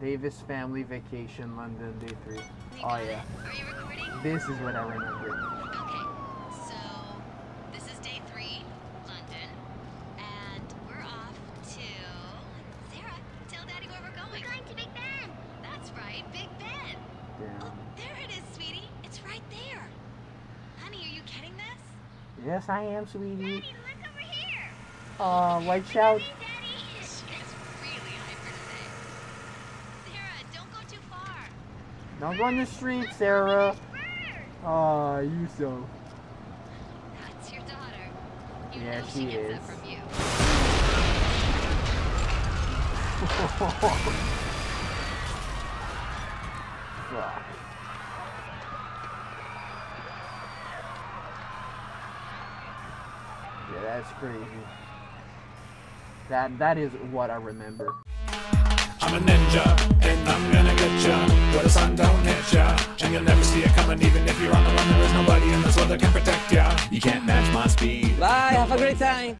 Davis Family Vacation, London, day 3. Oh yeah. Are you recording? This is what I remember. Okay, so this is day 3, London, and we're off to... Sarah, tell Daddy where we're going. We're going to Big Ben. That's right, Big Ben. Damn. Oh, there it is, sweetie. It's right there. Honey, are you getting this? Yes, I am, sweetie. Daddy, look over here. Aw, watch out. Don't go on the street, Sarah. Aw, you so. That's your daughter. You yeah, know she is. Gets that from you. Fuck. Yeah, that's crazy. That is what I remember. I'm a ninja, and I'm gonna get ya. Where the sun don't hit ya, and you'll never see it coming. Even if you're on the run, there is nobody in this world that can protect ya. You can't match my speed. Bye, have a great time.